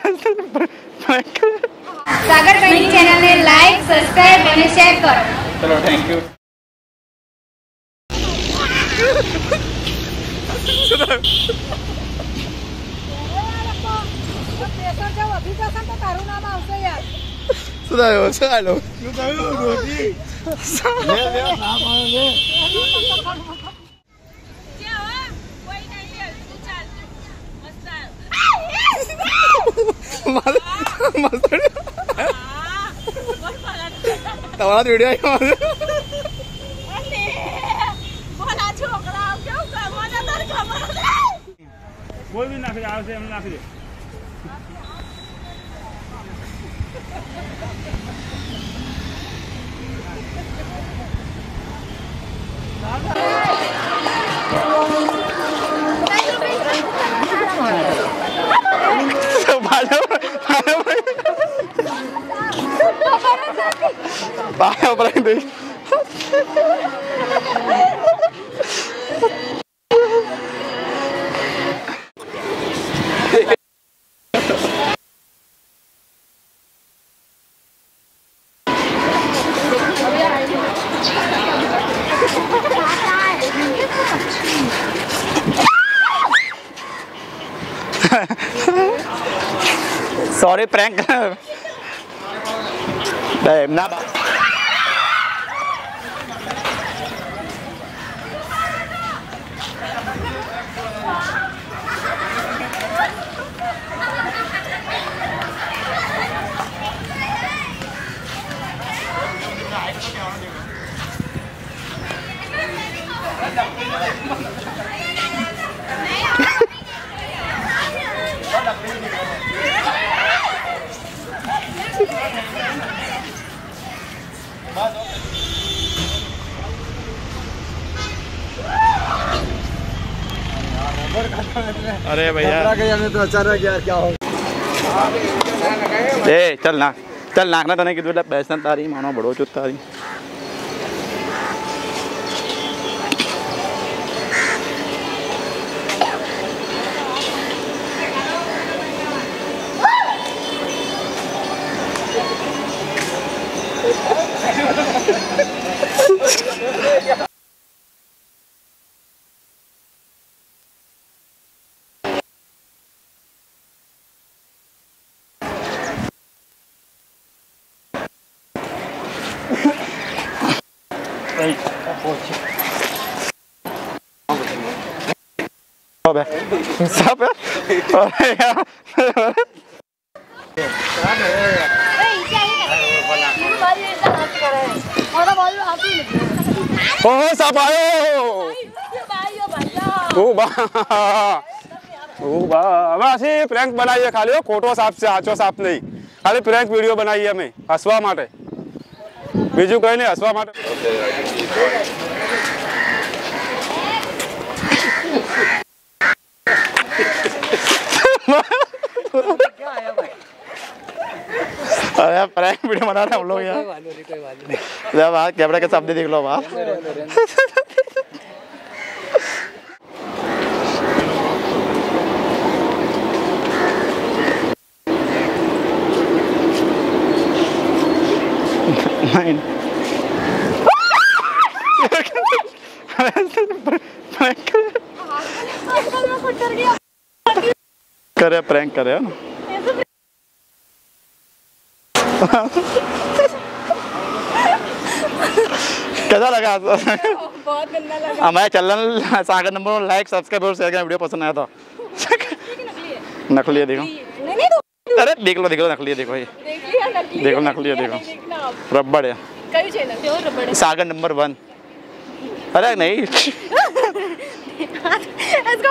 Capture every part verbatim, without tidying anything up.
सागर training channel ने like subscribe और share करो। चलो थैंक यू। चलो चलो તમારા video Vai, aprender. Sorry, prank. Damn, nada. अरे भैया तो अच्छा क्या क्या हो ए चल ना चल नाकना तने कीधुं एटले बेसन तारी मानो बड़ो चो तारी सब प्रेंक बनाई खाली खोटो साफ से आचो साफ नहीं खाली प्रेंक वीडियो बनाई हमें हसवा माटे बीजू कहीं नहीं हसवा माटे अरे प्रैंक वीडियो बना रहे हम लोग यार। कैमरा के सामने देख लो बात करे प्रैंक करे कैसा लगा? बहुत गंदा लगा। हमारे channel Sagar number one like subscribe और शेयर करना। वीडियो पसंद आया तो नकली है देखो। अरे देख लो देख लो नकली है देखो ये देखो नकली है देखो रबड़ है सागर नंबर वन। अरे नहीं इसका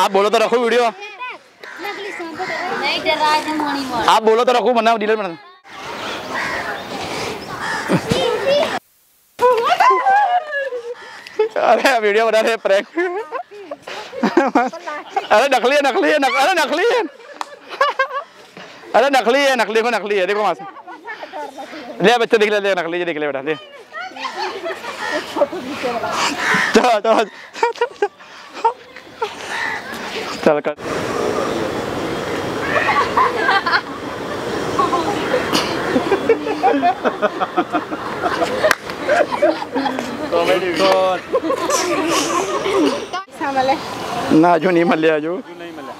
आप बोलो तो रखो वीडियो नहीं डर रहा है मॉर्निंग मॉर्निंग आप बोलो तो रखो बना डीलर बना अरे वीडियो बना रहे प्रैंक अरे नकली है नकली है अरे नकली है अरे नकली है नकली को नकली है देखो वहाँ से ले बच्चे देख ले ले नकली जी देख ले बेटा ले चल चल चल कर कॉमेडी कौन सामले ना जो नहीं मिले आज जो नहीं मिले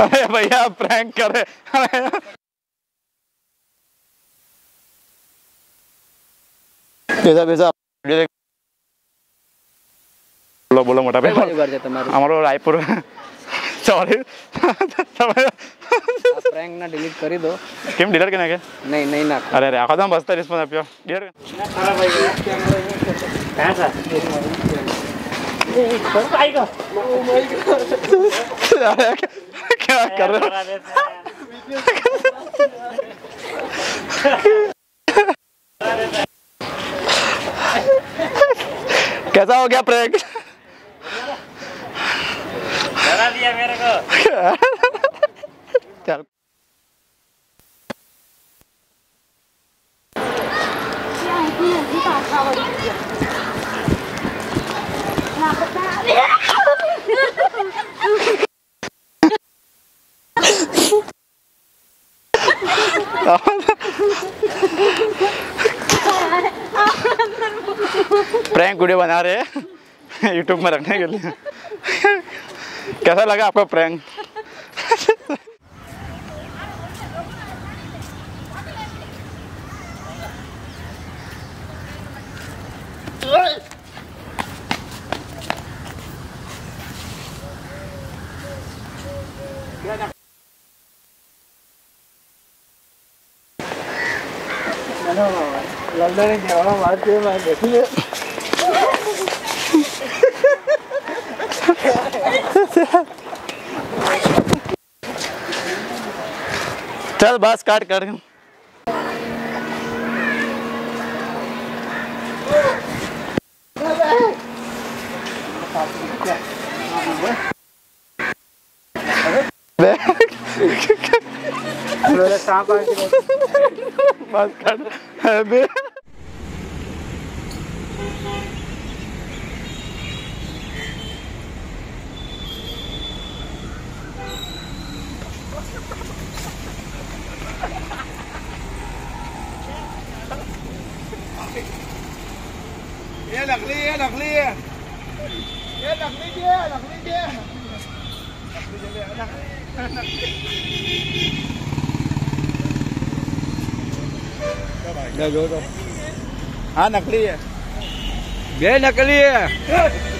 अरे भैया प्रैंक करे बेसा बेसा बोलो बोलो मोटा पे हमारो रायपुर सॉरी प्रैंक ना डिलीट करी दो केम डिलीट करना के नहीं नहीं ना अरे अरे आखदा बसता रिस्पांस आपियो डिलीट सारा भाई कहां सा आई का ओ माय गॉड क्या कर रहे हो कैसा हो गया प्रैंक डरा दिया मेरे को चल प्रैंक वीडियो बना रहे हैं यूट्यूब में रखने के लिए कैसा लगा आपको प्रैंक लल्ला ने क्या बात की मैं देखिए चल बस काट कर बस काट يا نقلي يا نقلي يا نقلي يا نقلي يا نقلي يا نقلي يا نقلي